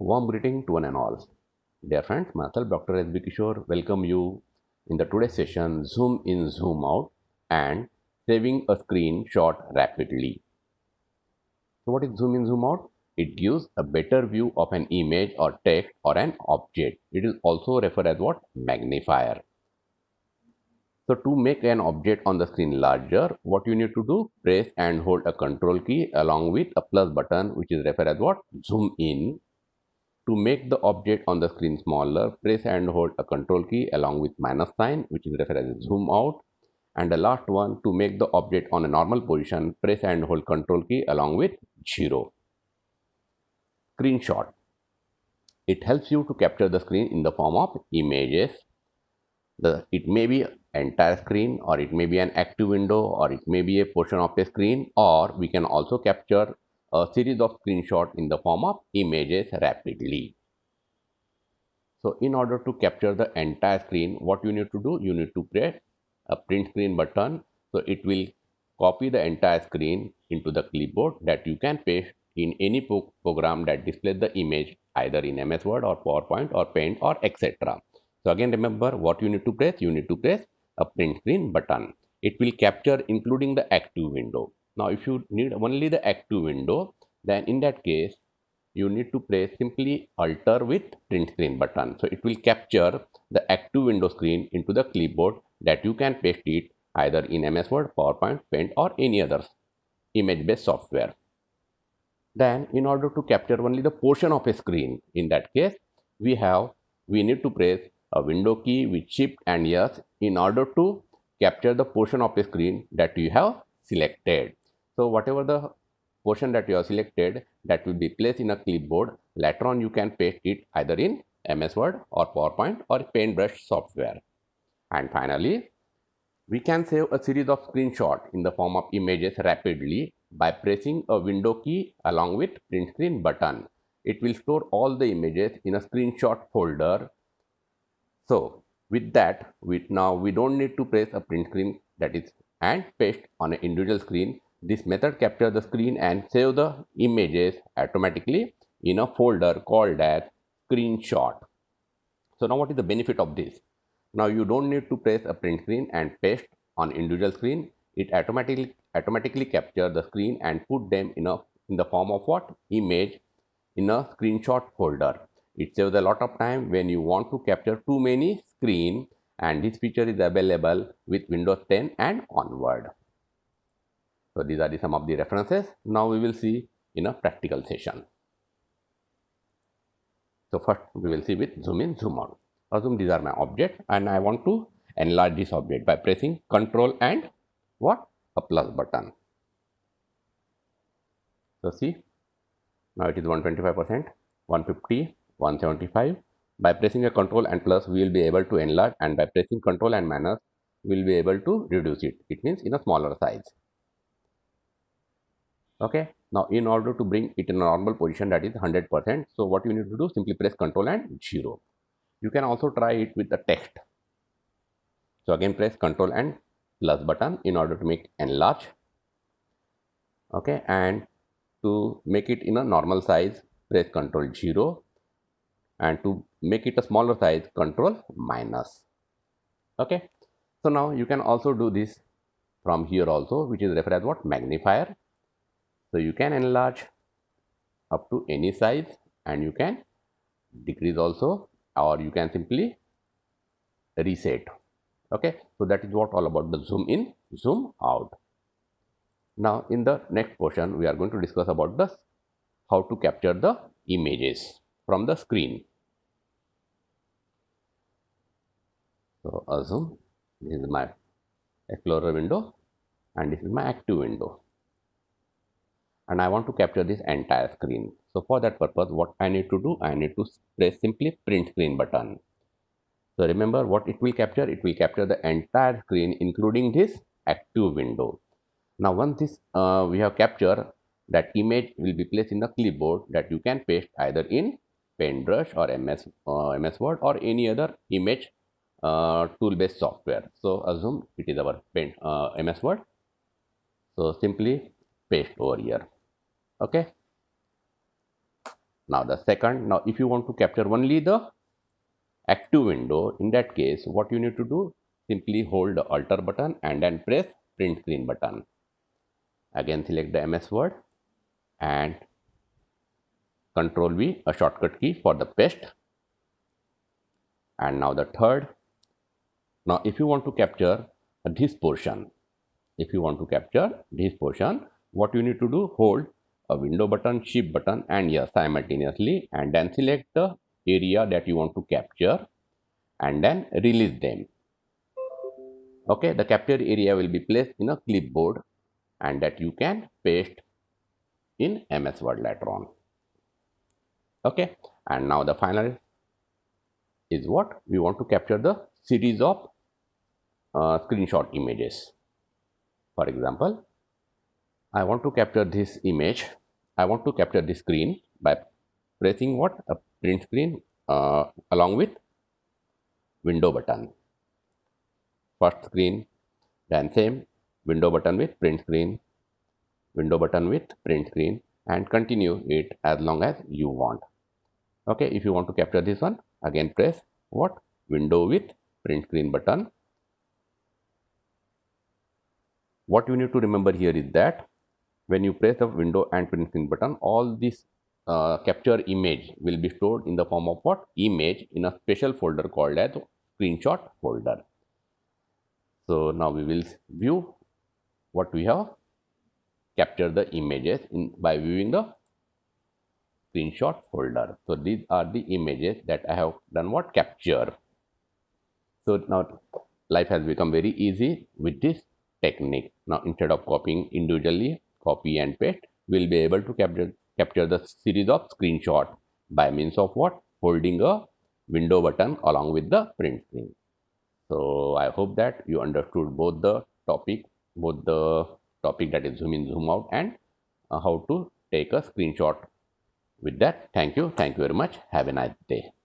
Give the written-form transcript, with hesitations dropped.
Warm greeting to one and all. Dear friends, myself Doctor S B Kishor welcome you in the today's session Zoom in, Zoom out and saving a screenshot rapidly. So what is Zoom in, Zoom out? It gives a better view of an image or text or an object. It is also referred as what? Magnifier. So to make an object on the screen larger, what you need to do? Press and hold a control key along with a plus button, which is referred as what? Zoom in. To make the object on the screen smaller, press and hold a control key along with minus sign, which is referred as zoom out. And the last one, to make the object on a normal position, press and hold control key along with 0. Screenshot. It helps you to capture the screen in the form of images. It may be entire screen, or it may be an active window, or it may be a portion of a screen, or we can also capture a series of screenshots in the form of images rapidly. So in order to capture the entire screen, what you need to do? You need to press a print screen button. So it will copy the entire screen into the clipboard that you can paste in any program that displays the image, either in MS Word or PowerPoint or Paint or etc. So again, remember what you need to press? You need to press a print screen button. It will capture including the active window. Now, if you need only the active window, then in that case, you need to press simply alter with print screen button. So it will capture the active window screen into the clipboard that you can paste it either in MS Word, PowerPoint, Paint or any other image-based software. Then in order to capture only the portion of a screen, in that case, we need to press a window key with shift and yes in order to capture the portion of a screen that you have selected. So whatever the portion that you have selected, that will be placed in a clipboard. Later on you can paste it either in MS Word or PowerPoint or Paintbrush software. And finally, we can save a series of screenshots in the form of images rapidly by pressing a window key along with print screen button. It will store all the images in a screenshot folder. So with that, we don't need to press a print screen that is and paste on an individual screen. This method captures the screen and save the images automatically in a folder called as screenshot. So now what is the benefit of this? Now you don't need to press a print screen and paste on individual screen. It automatically captures the screen and put them in the form of what? Image in a screenshot folder. It saves a lot of time when you want to capture too many screens, and this feature is available with Windows 10 and onward. So these are some of the references. Now we will see in a practical session. So first we will see with zoom in, zoom out. Assume these are my objects and I want to enlarge this object by pressing control and what? A plus button. So see, now it is 125%, 150, 175. By pressing a control and plus, we will be able to enlarge, and by pressing control and minus, we will be able to reduce it. It means in a smaller size. Okay. Now, in order to bring it in a normal position, that is 100%. So what you need to do, simply press control and 0. You can also try it with the text. So again, press control and plus button in order to make enlarge. Okay. And to make it in a normal size, press control 0. And to make it a smaller size, control minus. Okay. So now you can also do this from here also, which is referred as what? Magnifier. So you can enlarge up to any size, and you can decrease also, or you can simply reset. Okay. So that is what all about the zoom in, zoom out. Now in the next portion, we are going to discuss about this, how to capture the images from the screen. So assume this is my Explorer window and this is my active window, and I want to capture this entire screen. So for that purpose, what I need to do, I need to press simply print screen button. So remember what it will capture? It will capture the entire screen including this active window. Now once this we have captured, that image will be placed in the clipboard that you can paste either in Paintbrush or MS Word or any other image tool-based software. So assume it is our MS Word. So simply paste over here. Okay. Now the second, now if you want to capture only the active window, in that case what you need to do, simply hold the Alt button and then press print screen button. Again select the MS Word and Control V, a shortcut key for the paste. And now the third, now if you want to capture this portion, if you want to capture this portion, what you need to do, hold a window button, shift button and yes simultaneously, and then select the area that you want to capture and then release them. Okay, the captured area will be placed in a clipboard and that you can paste in MS Word later on. Okay, and now the final is what we want to capture, the series of screenshot images. For example, I want to capture this image, I want to capture this screen by pressing what, a print screen along with window button. First screen, then same window button with print screen, window button with print screen, and continue it as long as you want. Okay, if you want to capture this one, again press what, window with print screen button. What you need to remember here is that when you press the window and print screen button, all this capture image will be stored in the form of what, image, in a special folder called as screenshot folder. So now we will view what we have captured, the images, in by viewing the screenshot folder. So these are the images that I have done what, capture. So now life has become very easy with this technique. Now instead of copying individually, copy and paste, we'll be able to capture the series of screenshot by means of what, holding a window button along with the print screen. So I hope that you understood both the topic, that is zoom in, zoom out, and how to take a screenshot with that. Thank you. Thank you very much. Have a nice day.